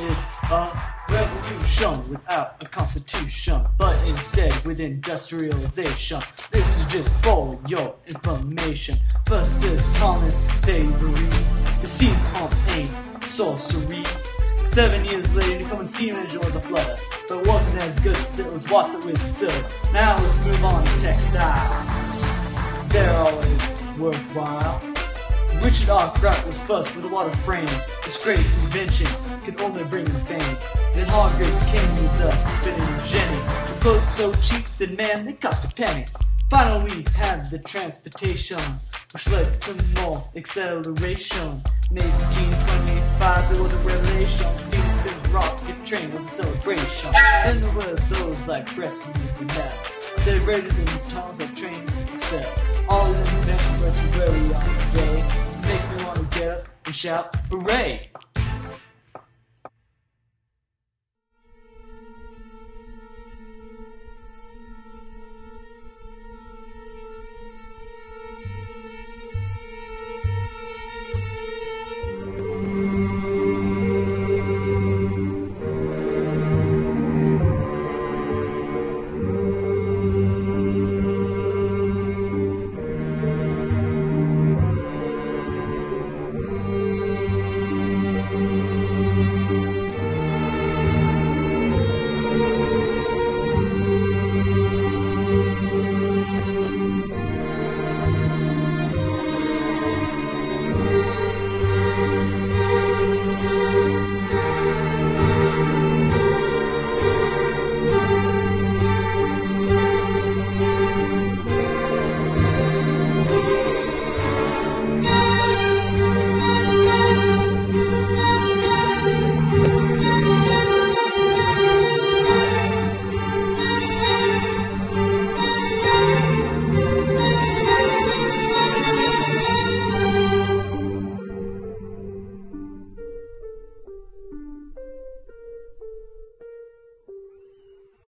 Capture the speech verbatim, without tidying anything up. It's a revolution without a constitution, but instead with industrialization. This is just for your information. First is Thomas Savery, the steam pump ain't sorcery. Seven years later, Newcomen's steam engine was a flutter, but it wasn't as good as it was Watt's that withstood. Now let's move on to textiles. They're always worthwhile. Richard Arkwright was first with a water frame. This great invention could only bring him fame. Then Hargreaves came with the spinning jenny. The clothes so cheap that man they cost a penny. Finally we had the transportation, which led to more acceleration. In eighteen twenty-five there was a revelation. Stevenson's rocket train was a celebration. Then there were those like Brassey and Brunel. They raiders and tons of trains excel. All of them mentioned were to where we are today. Makes me want to get up and shout, hooray!